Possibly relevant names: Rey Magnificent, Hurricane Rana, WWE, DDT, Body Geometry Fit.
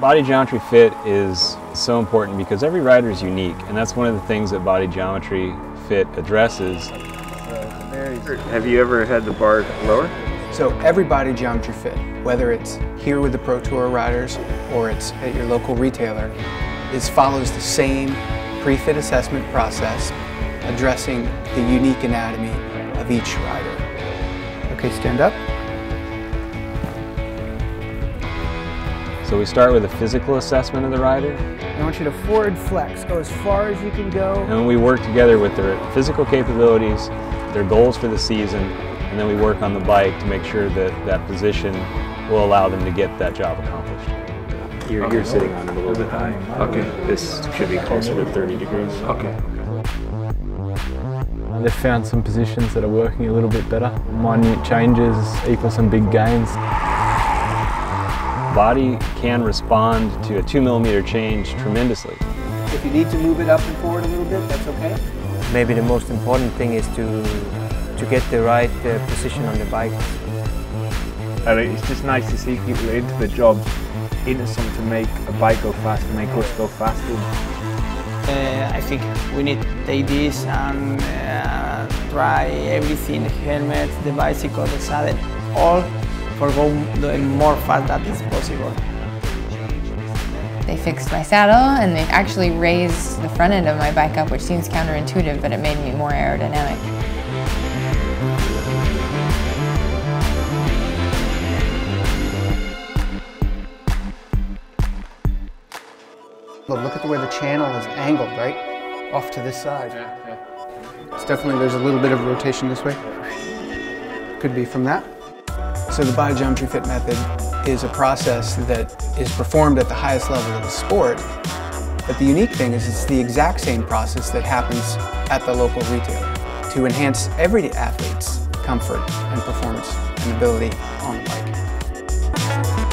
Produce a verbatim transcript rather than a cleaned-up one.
Body Geometry Fit is so important because every rider is unique, and that's one of the things that Body Geometry Fit addresses. Have you ever had the bar lower? So every Body Geometry Fit, whether it's here with the Pro Tour riders or it's at your local retailer, is follows the same pre-fit assessment process, addressing the unique anatomy of each rider. Okay, stand up. So we start with a physical assessment of the rider. I want you to forward flex, go as far as you can go. And we work together with their physical capabilities, their goals for the season, and then we work on the bike to make sure that that position will allow them to get that job accomplished. You're, okay. You're sitting on it a little bit high. Okay. This should be closer to thirty degrees. Okay. They've found some positions that are working a little bit better. Minute changes equal some big gains. Body can respond to a two millimeter change tremendously. If you need to move it up and forward a little bit, that's okay. Maybe the most important thing is to, to get the right uh, position on the bike. And it's just nice to see people into the job, innocent to make a bike go fast and make us go faster. Uh, I think we need to take this and uh, try everything, helmet, the bicycle, the saddle, all. For going more fast that is possible. They fixed my saddle and they actually raised the front end of my bike up, which seems counterintuitive, but it made me more aerodynamic. Well, look at the way the channel is angled, right? Off to this side. Yeah, yeah. It's definitely, there's a little bit of rotation this way. Could be from that. So the Body Geometry Fit method is a process that is performed at the highest level of the sport, but the unique thing is it's the exact same process that happens at the local retailer to enhance every athlete's comfort and performance and ability on the bike.